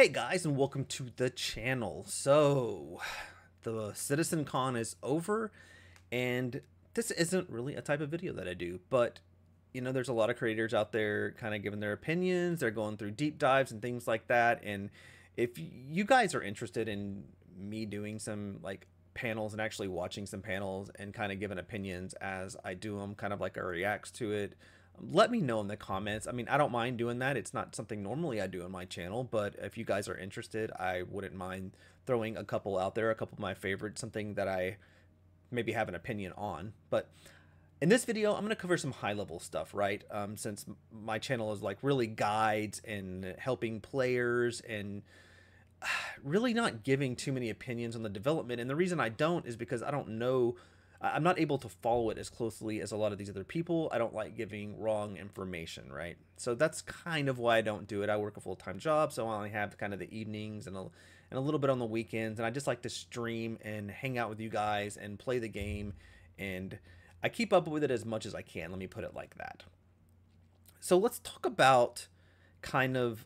Hey guys, and welcome to the channel. So the CitizenCon is over, and this isn't really a type of video that I do, but you know, there's a lot of creators out there kind of giving their opinions. They're going through deep dives and things like that. And if you guys are interested in me doing some like panels and actually watching some panels and kind of giving opinions as I do them, kind of like I react to it, let me know in the comments. I mean, I don't mind doing that. It's not something normally I do on my channel, but if you guys are interested, I wouldn't mind throwing a couple out there, a couple of my favorites, something that I maybe have an opinion on. But in this video, I'm going to cover some high-level stuff, right? Since my channel is like really guides and helping players and really not giving too many opinions on the development. And the reason I don't is because I don't know, I'm not able to follow it as closely as a lot of these other people. I don't like giving wrong information, right? So that's kind of why I don't do it. I work a full-time job, so I only have kind of the evenings and a little bit on the weekends. And I just like to stream and hang out with you guys and play the game. And I keep up with it as much as I can. Let me put it like that. So let's talk about kind of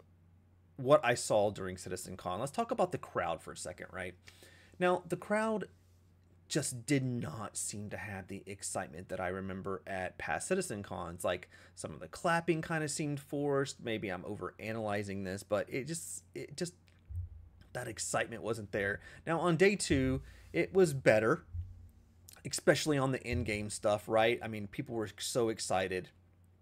what I saw during CitizenCon. Let's talk about the crowd for a second, right? Now, the crowd just did not seem to have the excitement that I remember at past Citizen Cons. Like, some of the clapping kind of seemed forced. Maybe I'm over analyzing this, but it just that excitement wasn't there. Now on day 2, it was better, especially on the end game stuff, right? I mean, people were so excited.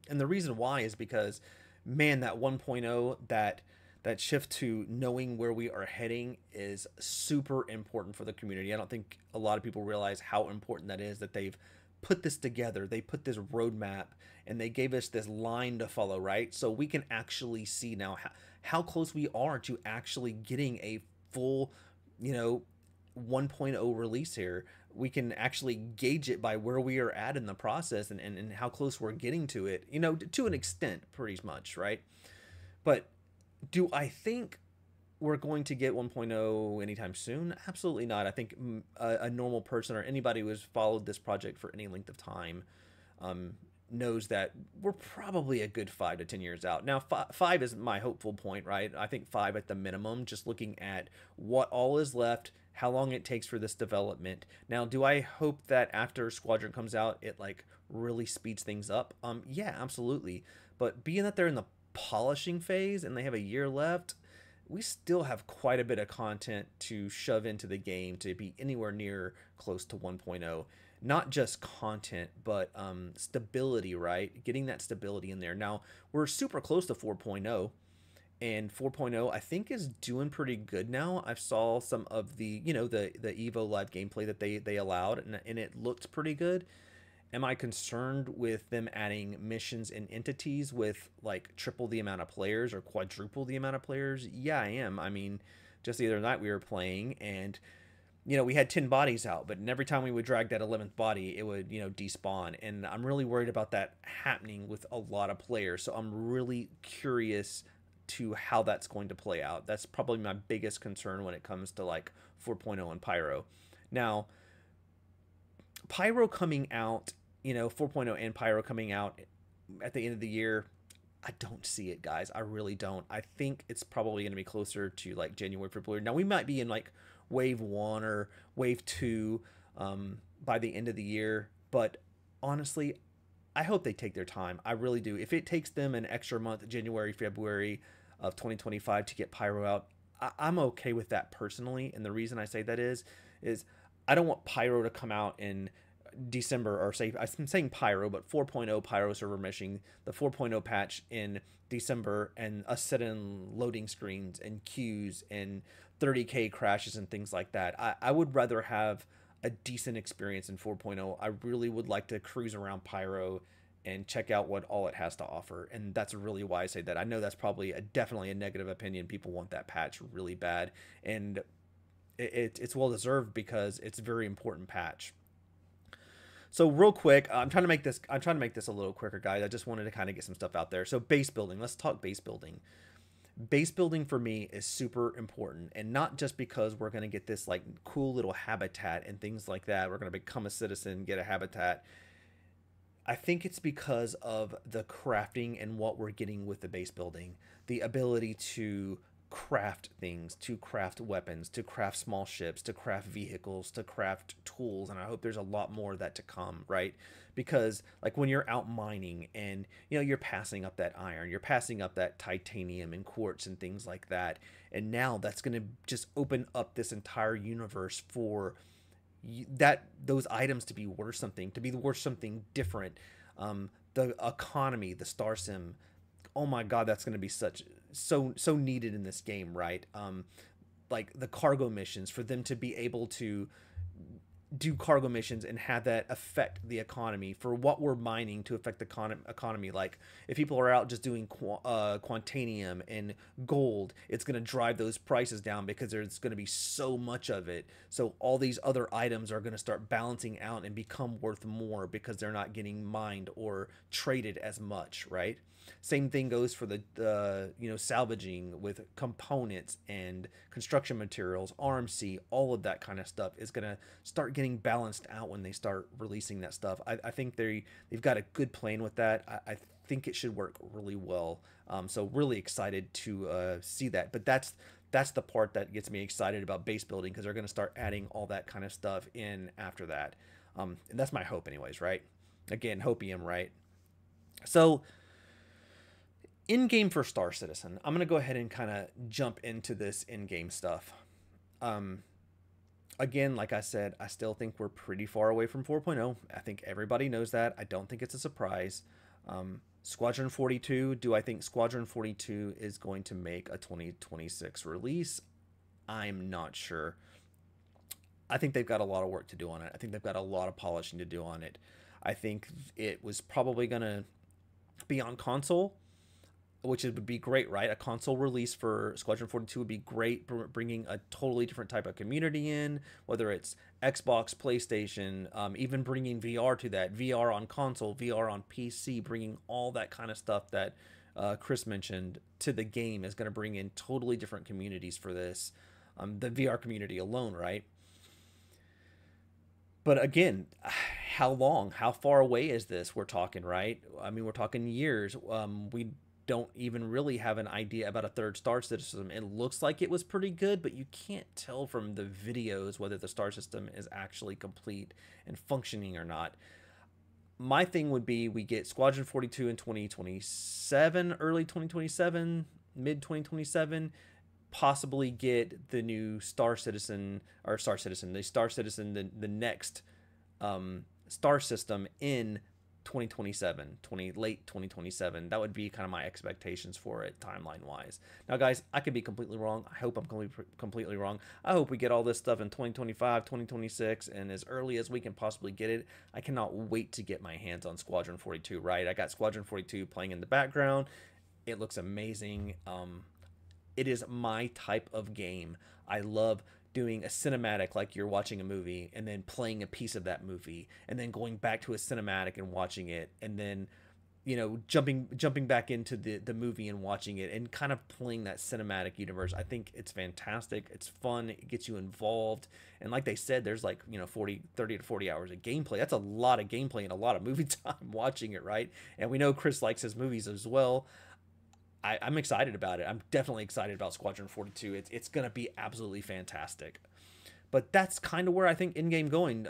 And the reason why is because, man, that 1.0, that shift to knowing where we are heading is super important for the community. I don't think a lot of people realize how important that is, that they've put this together. They put this roadmap and they gave us this line to follow, right? So we can actually see now how close we are to actually getting a full, you know, 1.0 release here. We can actually gauge it by where we are at in the process and how close we're getting to it, you know, to an extent, pretty much, right? But do I think we're going to get 1.0 anytime soon? Absolutely not. I think a normal person or anybody who has followed this project for any length of time knows that we're probably a good 5 to 10 years out. Now, five is my hopeful point, right? I think 5 at the minimum, just looking at what all is left, how long it takes for this development. Now, do I hope that after Squadron comes out, it like really speeds things up? Yeah, absolutely. But being that they're in the polishing phase and they have a year left, we still have quite a bit of content to shove into the game to be anywhere near close to 1.0. not just content, but stability, right? Getting that stability in there. Now we're super close to 4.0, and 4.0 I think is doing pretty good now. I saw some of the, you know, the Evo live gameplay that they allowed, and it looked pretty good. Am I concerned with them adding missions and entities with like triple the amount of players or quadruple the amount of players? Yeah, I am. I mean, just the other night we were playing and, you know, we had 10 bodies out, but every time we would drag that 11th body, it would, you know, despawn. And I'm really worried about that happening with a lot of players. So I'm really curious to how that's going to play out. That's probably my biggest concern when it comes to like 4.0 and Pyro. Now, Pyro coming out, you know, 4.0 and Pyro coming out at the end of the year, I don't see it, guys. I really don't. I think it's probably going to be closer to like January, February. Now, we might be in like wave 1 or wave 2 by the end of the year, but honestly, I hope they take their time. I really do. If it takes them an extra month, January, February of 2025 to get Pyro out, I'm okay with that personally. And the reason I say that is I don't want Pyro to come out in December, or say, I'm saying Pyro, but 4.0 Pyro server meshing, the 4.0 patch in December, and us set in loading screens and queues and 30K crashes and things like that. I would rather have a decent experience in 4.0. I really would like to cruise around Pyro and check out what all it has to offer. And that's really why I say that. I know that's probably definitely a negative opinion. People want that patch really bad. And it's well deserved because it's a very important patch. So real quick, I'm trying to make this a little quicker, guys. I just wanted to kind of get some stuff out there. So base building, let's talk base building. Base building for me is super important, and not just because we're going to get this like cool little habitat and things like that. We're going to become a citizen, get a habitat. I think it's because of the crafting and what we're getting with the base building, the ability to craft things, to craft weapons, to craft small ships, to craft vehicles, to craft tools. And I hope there's a lot more of that to come, right? Because like when you're out mining and, you know, you're passing up that iron, you're passing up that titanium and quartz and things like that. And now that's going to just open up this entire universe for those items to be worth something, different. The economy, the Star Sim, oh my God, that's going to be so needed in this game, right? Like the cargo missions, for them to be able to do cargo missions and have that affect the economy, for what we're mining to affect the economy. Like if people are out just doing quantanium and gold, it's going to drive those prices down because there's going to be so much of it. So all these other items are going to start balancing out and become worth more because they're not getting mined or traded as much, right? Same thing goes for the you know, salvaging with components and construction materials, RMC, all of that kind of stuff is going to start getting balanced out when they start releasing that stuff. I think they've got a good plan with that. I think it should work really well. So really excited to see that. But that's the part that gets me excited about base building, because they're going to start adding all that kind of stuff in after that. And that's my hope anyways, right? Again, hopium, right? So in-game for Star Citizen, I'm going to go ahead and kind of jump into this in-game stuff. Again, like I said, I still think we're pretty far away from 4.0. I think everybody knows that. I don't think it's a surprise. Squadron 42, do I think Squadron 42 is going to make a 2026 release? I'm not sure. I think they've got a lot of work to do on it. I think they've got a lot of polishing to do on it. I think it was probably going to be on console, which would be great, right? A console release for Squadron 42 would be great, bringing a totally different type of community in, whether it's Xbox, PlayStation, even bringing VR to that, VR on console, VR on PC, bringing all that kind of stuff that Chris mentioned to the game is going to bring in totally different communities for this, the VR community alone, right? But again, how long, how far away is this we're talking, right? I mean, we're talking years. We don't even really have an idea about a third star system. It looks like it was pretty good, but you can't tell from the videos whether the star system is actually complete and functioning or not. My thing would be we get Squadron 42 in 2027, early 2027, mid 2027, possibly get the new Star Citizen, or the next star system in 2027, late 2027. That would be kind of my expectations for it, timeline wise. Now guys, I could be completely wrong. I hope I'm completely wrong. I hope we get all this stuff in 2025, 2026, and as early as we can possibly get it. I cannot wait to get my hands on Squadron 42, right? I got Squadron 42 playing in the background. It looks amazing. It is my type of game. I love doing a cinematic, like you're watching a movie and then playing a piece of that movie and then going back to a cinematic and watching it, and then, you know, jumping back into the movie and watching it and kind of playing that cinematic universe. I think it's fantastic. It's fun. It gets you involved. And like they said, there's like, you know, 30 to 40 hours of gameplay. That's a lot of gameplay and a lot of movie time watching it, right? And we know Chris likes his movies as well. I'm excited about it. I'm definitely excited about Squadron 42. It's going to be absolutely fantastic. But that's kind of where I think in-game going.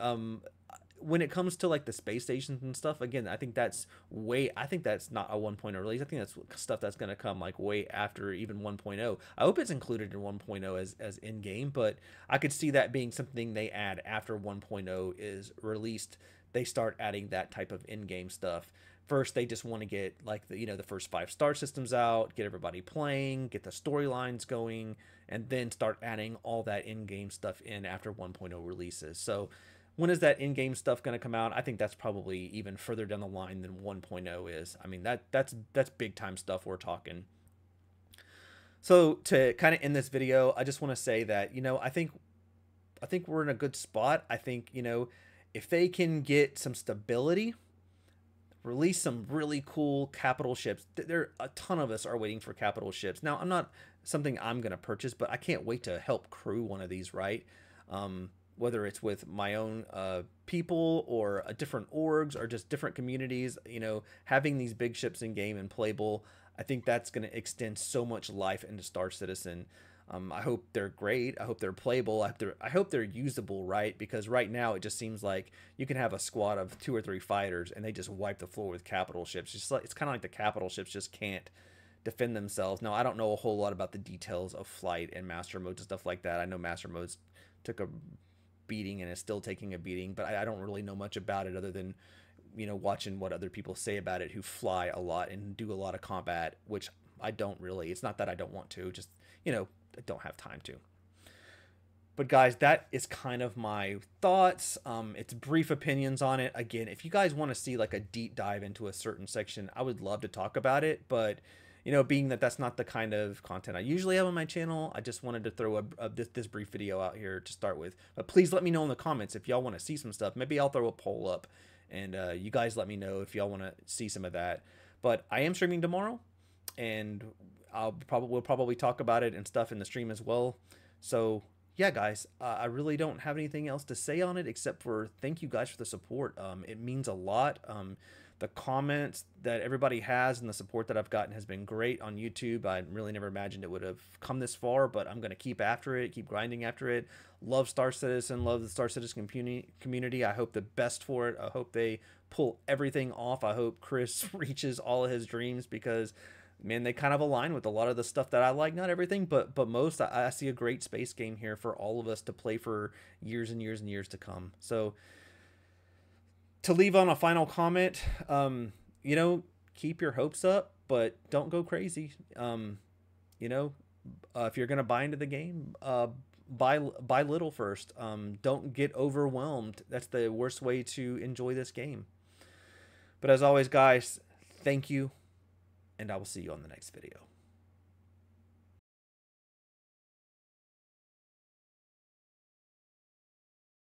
When it comes to like the space stations and stuff, again, I think that's not a 1.0 release. I think that's stuff that's going to come like way after even 1.0. I hope it's included in 1.0 as in-game, but I could see that being something they add after 1.0 is released. They start adding that type of in-game stuff. First, they just want to get like the, you know, the first 5 star systems out, get everybody playing, get the storylines going, and then start adding all that in-game stuff in after 1.0 releases. So when is that in-game stuff going to come out? I think that's probably even further down the line than 1.0 is. I mean, that's big time stuff we're talking. So to kind of end this video, I just want to say that, you know, I think we're in a good spot. I think, you know, if they can get some stability, release some really cool capital ships. There, a ton of us are waiting for capital ships. Now, I'm not something I'm going to purchase, but I can't wait to help crew one of these, right? Whether it's with my own people or different orgs or just different communities, you know, having these big ships in game and playable, I think that's going to extend so much life into Star Citizen. I hope they're great. I hope they're playable. I hope they're usable, right? Because right now it just seems like you can have a squad of 2 or 3 fighters and they just wipe the floor with capital ships. Just like, it's kind of like the capital ships just can't defend themselves. Now, I don't know a whole lot about the details of flight and master modes and stuff like that. I know master modes took a beating and is still taking a beating, but I don't really know much about it other than, you know, watching what other people say about it who fly a lot and do a lot of combat, which I don't really. It's not that I don't want to, just, you know, I don't have time to. But guys, that is kind of my thoughts. It's brief opinions on it. Again, if you guys want to see like a deep dive into a certain section, I would love to talk about it. But, you know, being that that's not the kind of content I usually have on my channel, I just wanted to throw this brief video out here to start with. But please let me know in the comments if y'all want to see some stuff. Maybe I'll throw a poll up and you guys let me know if y'all want to see some of that. But I am streaming tomorrow, and we'll probably talk about it and stuff in the stream as well. So yeah, guys, I really don't have anything else to say on it except for thank you guys for the support. It means a lot. The comments that everybody has and the support that I've gotten has been great on YouTube. I really never imagined it would have come this far, but I'm going to keep after it, keep grinding after it. Love Star Citizen, love the Star Citizen community. I hope the best for it. I hope they pull everything off. I hope Chris reaches all of his dreams because, man, they kind of align with a lot of the stuff that I like. Not everything, but most. I see a great space game here for all of us to play for years and years and years to come. So to leave on a final comment, you know, keep your hopes up, but don't go crazy. You know, if you're going to buy into the game, buy little first. Don't get overwhelmed. That's the worst way to enjoy this game. But as always, guys, thank you, and I will see you on the next video.